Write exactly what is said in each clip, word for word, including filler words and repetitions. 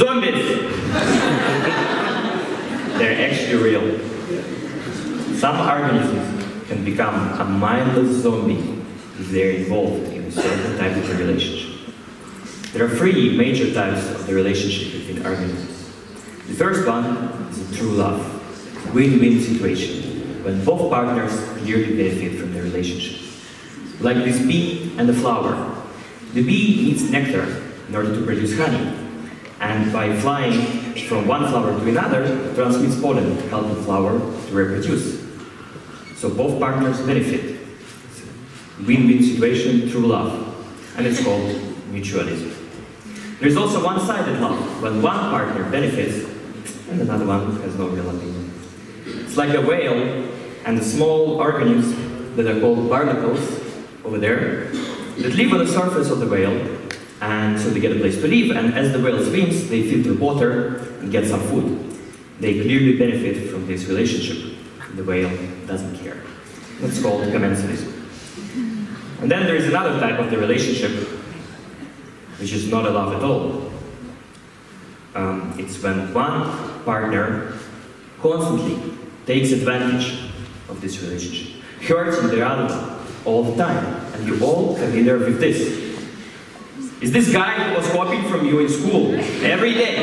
Zombies! They're actually real. Some organisms can become a mindless zombie if they're involved in a certain type of a relationship. There are three major types of the relationship between organisms. The first one is a true love, win-win situation, when both partners clearly benefit from the relationship. Like this bee and the flower. The bee needs nectar in order to produce honey, and by flying from one flower to another, it transmits pollen to help the flower to reproduce. So both partners benefit. Win-win situation, true love. And it's called mutualism. There's also one-sided love, when one partner benefits and another one has no real opinion. It's like a whale and the small organisms that are called barnacles over there, that live on the surface of the whale, and so they get a place to live, and as the whale swims, they filter water and get some food. They clearly benefit from this relationship. The whale doesn't care. That's called commensalism. And then there is another type of the relationship, which is not a love at all. Um, it's when one partner constantly takes advantage of this relationship, hurting the other one all the time, and you're all familiar with this. Is this guy who was copying from you in school every day,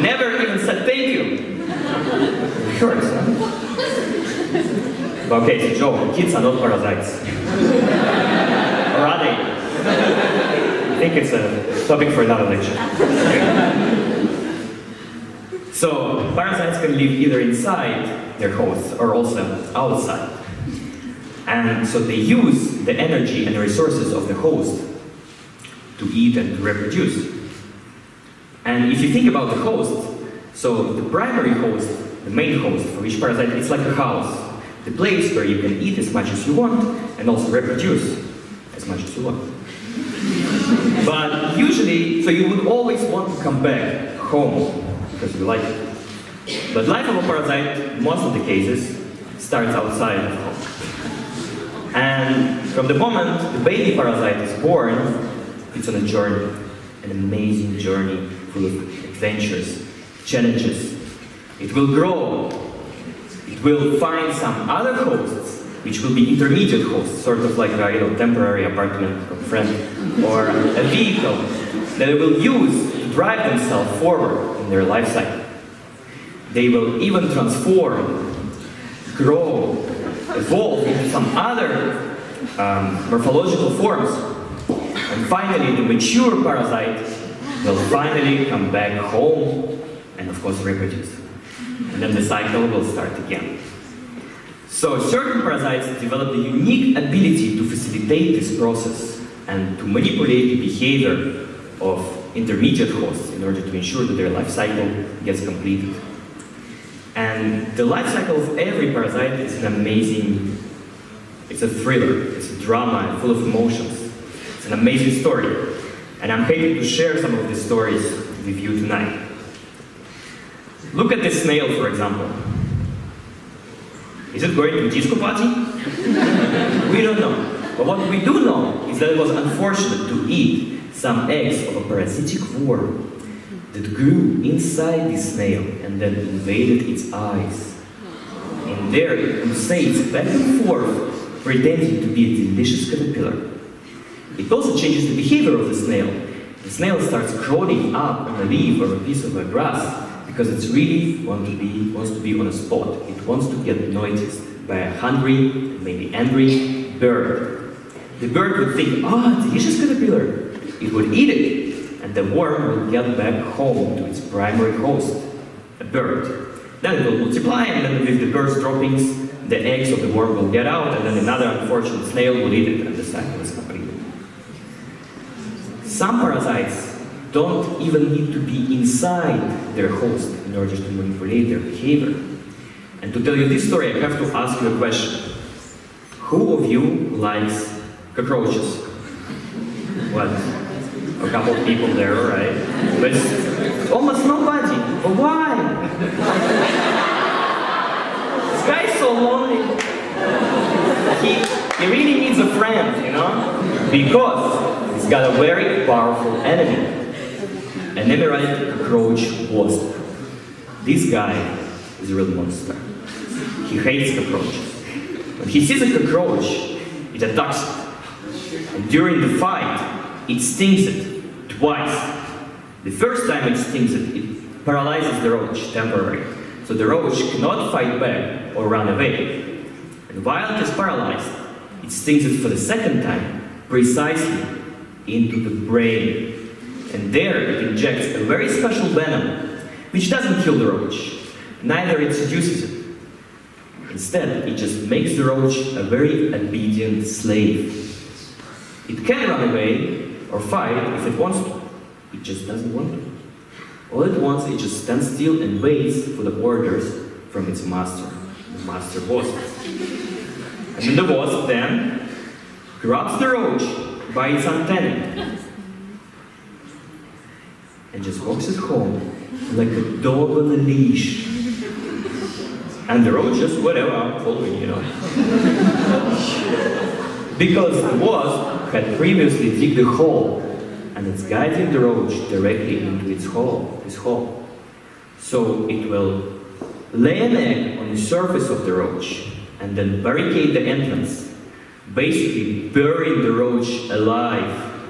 never even said thank you. Sure, son. Okay, so Joe, kids are not parasites. Or are they? I think it's a topic for another lecture. So, parasites can live either inside their hosts or also outside. And so they use the energy and the resources of the host to eat and to reproduce. And if you think about the host, so the primary host, the main host for each parasite, it's like a house. The place where you can eat as much as you want and also reproduce as much as you want. But usually, so you would always want to come back home because you like it. But life of a parasite, most of the cases, starts outside of home. And from the moment the baby parasite is born, it's on a journey, an amazing journey full of adventures, challenges. It will grow. It will find some other hosts, which will be intermediate hosts, sort of like a you know, temporary apartment or friend, or a vehicle that it will use to drive themselves forward in their life cycle. They will even transform, grow, evolve into some other um, morphological forms. And finally, the mature parasite will finally come back home and, of course, reproduce. And then the cycle will start again. So certain parasites develop the unique ability to facilitate this process and to manipulate the behavior of intermediate hosts in order to ensure that their life cycle gets completed. And the life cycle of every parasite is an amazing, it's a thriller, it's a drama full of emotions. It's an amazing story, and I'm happy to share some of these stories with you tonight. Look at this snail, for example. Is it going to a disco party? We don't know. But what we do know is that it was unfortunate to eat some eggs of a parasitic worm that grew inside this snail and then invaded its eyes. And there it pulsates back and forth, pretending to be a delicious caterpillar. It also changes the behavior of the snail. The snail starts crawling up on a leaf or a piece of a grass because it really want to be, wants to be on a spot. It wants to get noticed by a hungry, maybe angry bird. The bird would think, ah, delicious caterpillar. It would eat it, and the worm will get back home to its primary host, a bird. Then it will multiply, and then with the bird's droppings, the eggs of the worm will get out, and then another unfortunate snail will eat it, and the cycle is completed. Some parasites don't even need to be inside their host in order to manipulate their behavior. And to tell you this story, I have to ask you a question. Who of you likes cockroaches? What? A couple of people there, right? But almost nobody. But why? This guy's so lonely. He, he really needs a friend, you know? Because he's got a very powerful enemy. A never-ending cockroach wasp. This guy is a real monster. He hates cockroaches. When he sees a cockroach, it attacks it. And during the fight, it stings it twice. The first time it stings it, it paralyzes the roach temporarily. So the roach cannot fight back or run away. And while it is paralyzed, it stings it for the second time, precisely into the brain. And there it injects a very special venom, which doesn't kill the roach, neither it seduces it. Instead, it just makes the roach a very obedient slave. It can run away or fight if it wants to. It just doesn't want to. All it wants is just stand still and waits for the orders from its master, the master wasp. And then the wasp then grabs the roach by its antennae and just walks it home like a dog on a leash. And the roach just, whatever, I'm following, you know. Because the wasp had previously digged a hole, and it's guiding the roach directly into its hole, its hole. So it will lay an egg on the surface of the roach, and then barricade the entrance, basically burying the roach alive.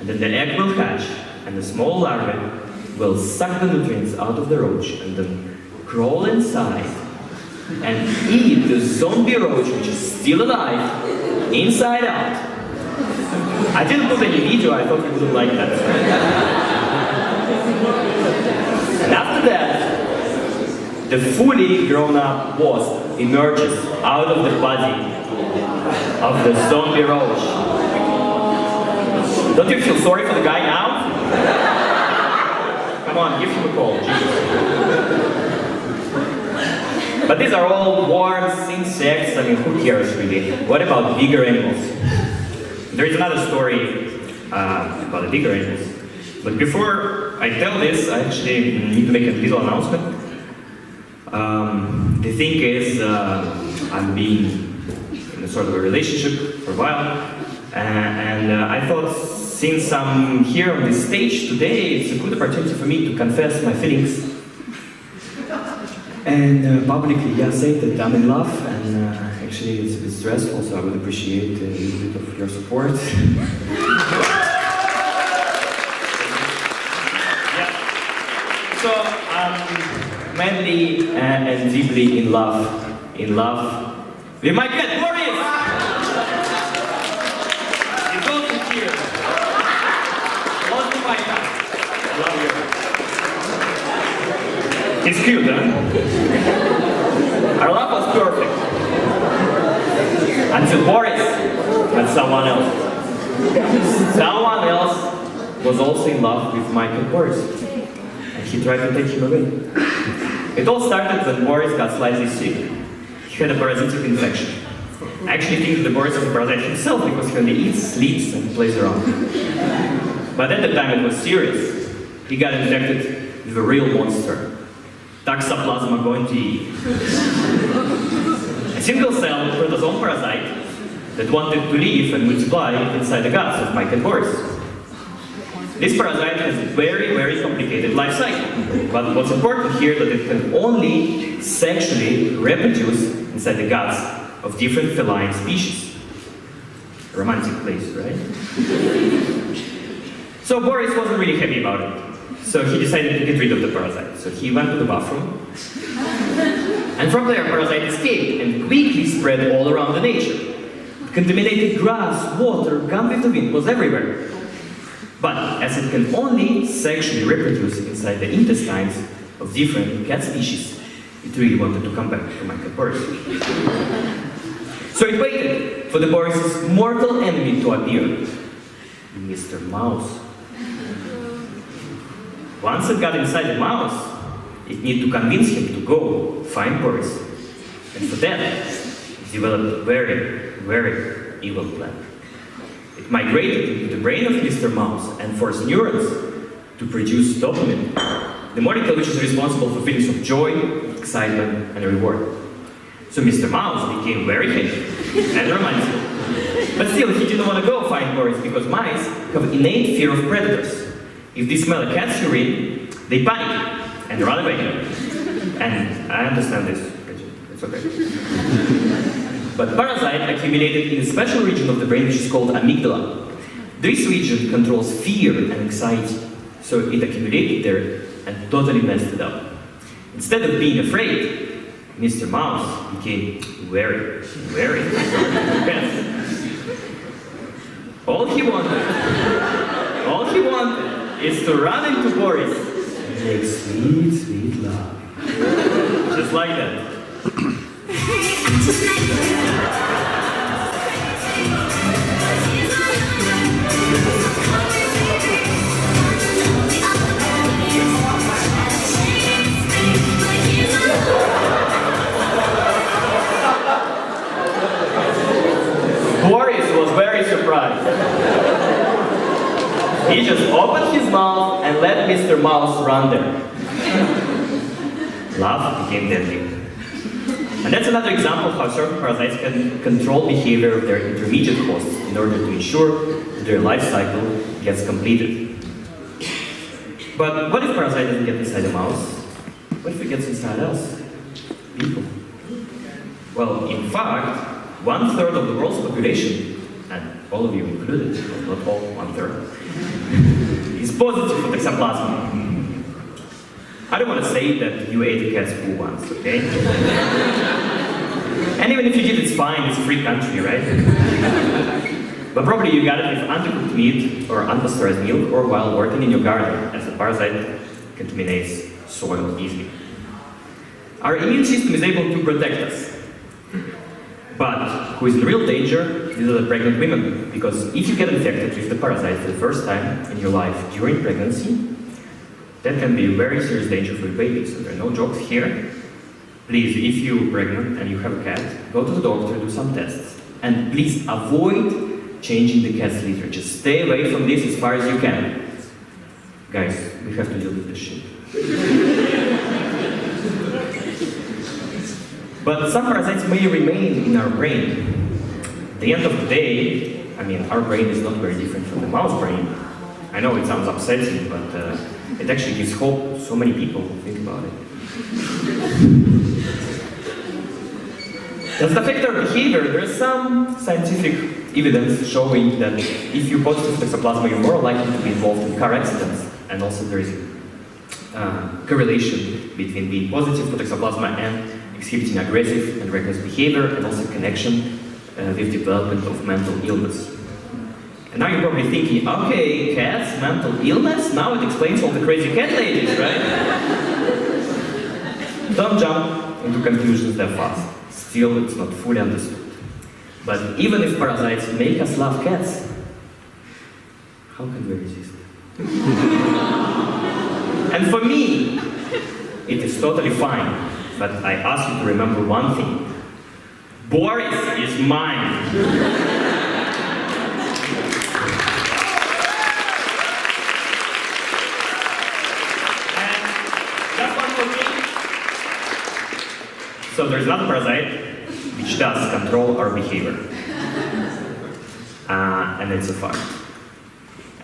And then the egg will hatch, and the small larvae will suck the nutrients out of the roach and then crawl inside and eat the zombie roach, which is still alive, inside out. I didn't put any video, I thought you wouldn't like that. And after that, the fully grown-up wasp emerges out of the body of the zombie roach. Don't you feel sorry for the guy now? Come on, give him a call, Jesus. But these are all worms, insects, I mean, who cares really? What about bigger animals? There is another story uh, about the bigger animals. But before I tell this, I actually need to make a little announcement. Um, the thing is, uh, I've been in a sort of a relationship for a while, uh, and uh, I thought, since I'm here on this stage today, it's a good opportunity for me to confess my feelings and uh, publicly, yeah, say that I'm in love, and uh, actually it's a bit stressful, so I would appreciate a little bit of your support. Yeah. So I'm madly uh, and deeply in love, in love with my cat Boris! It's cute, huh? Our love was perfect. Until Boris and someone else. Someone else was also in love with Michael Boris. And he tried to take him away. It all started when Boris got slightly sick. He had a parasitic infection. I actually think that Boris was a parasite himself, because he only eats, sleeps, and plays around. But at the time it was serious. He got infected with a real monster. Toxoplasma gondii. A single-celled protozoan parasite that wanted to live and multiply inside the guts of Michael and Boris. This parasite has a very, very complicated life cycle, but what's important here is that it can only sexually reproduce inside the guts of different feline species. A romantic place, right? So Boris wasn't really happy about it. So he decided to get rid of the parasite. So he went to the bathroom. And from there, parasite escaped and quickly spread all around the nature. Contaminated grass, water, gum with the wind was everywhere. But as it can only sexually reproduce inside the intestines of different cat species, it really wanted to come back to Michael Boris. So it waited for the Boris' mortal enemy to appear, Mister Mouse. Once it got inside the mouse, it needed to convince him to go find Boris. And for that, it developed a very, very evil plan. It migrated into the brain of Mister Mouse and forced neurons to produce dopamine, the molecule which is responsible for feelings of joy, excitement, and reward. So Mister Mouse became very happy and romantic. But still, he didn't want to go find Boris, because mice have innate fear of predators. If they smell a cat's urine, they panic and run away. And I understand this, it's okay. But parasite accumulated in a special region of the brain which is called amygdala. This region controls fear and anxiety, so it accumulated there and totally messed it up. Instead of being afraid, Mister Mouse became wary, wary. Yes. All he wanted, all he wanted is to run into Boris and make sweet, sweet love. Just like that. He just opened his mouth and let Mister Mouse run there. Love became deadly. And that's another example of how certain parasites can control behavior of their intermediate hosts in order to ensure that their life cycle gets completed. But what if parasite doesn't get inside a mouse? What if it gets inside us? People. Well, in fact, one third of the world's population, and all of you included, but not all, one third, is positive for Toxoplasma. I don't want to say that you ate a cat's poo once, okay? And even if you did, it's fine, it's a free country, right? But probably you got it with undercooked meat or unpasteurized milk or while working in your garden, as the parasite contaminates soil easily. Our immune system is able to protect us. But who is in real danger is the pregnant women, because if you get infected with the parasite for the first time in your life during pregnancy, that can be a very serious danger for your baby, so there are no jokes here. Please, if you're pregnant and you have a cat, go to the doctor, do some tests. And please avoid changing the cat's litter. Just stay away from this as far as you can. Guys, we have to deal with this shit. But some parasites may remain in our brain. At the end of the day, I mean, our brain is not very different from the mouse brain. I know it sounds upsetting, but uh, it actually gives hope to so many people. Think about it. Does it affect our behavior? There is some scientific evidence showing that if you positive Toxoplasma, you're more likely to be involved in car accidents, and also there is a uh, correlation between being positive for Toxoplasma and exhibiting aggressive and reckless behavior, and also connection uh, with development of mental illness. And now you're probably thinking, okay, cats, mental illness? Now it explains all the crazy cat ladies, right? Don't jump into conclusions that fast. Still, it's not fully understood. But even if parasites make us love cats, how can we resist? And for me, it is totally fine. But I ask you to remember one thing. Boris is mine! And that's one for me. So there's another parasite which does control our behavior. Uh, and it's a fact.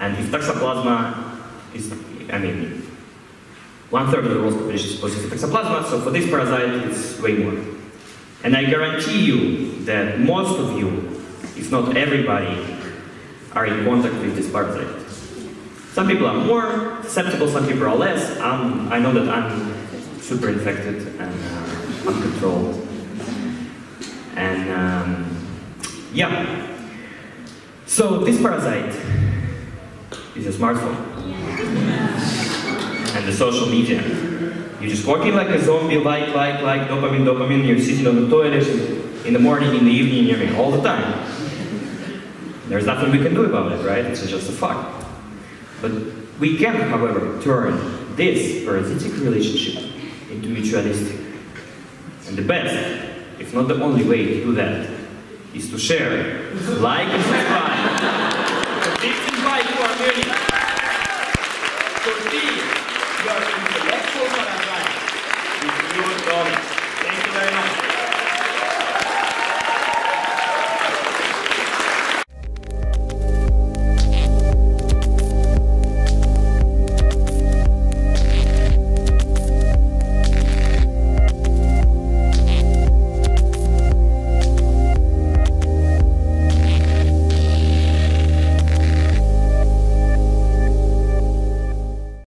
And if Toxoplasma is, I mean, one third of the world's population is positive for Toxoplasma, so for this parasite, it's way more. And I guarantee you that most of you, if not everybody, are in contact with this parasite. Some people are more susceptible, some people are less. I'm, I know that I'm super infected and uh, uncontrolled. And um, yeah. So this parasite is a smartphone. And the social media. You're just walking like a zombie, like, like, like, dopamine, dopamine, you're sitting on the toilet in the morning, in the evening, you're in all the time. There's nothing we can do about it, right? It's just a fact. But we can, however, turn this parasitic relationship into mutualistic. And the best, if not the only way to do that, is to share, like, and subscribe. So please invite to our community. So please, your intellectual paradigm is your knowledge.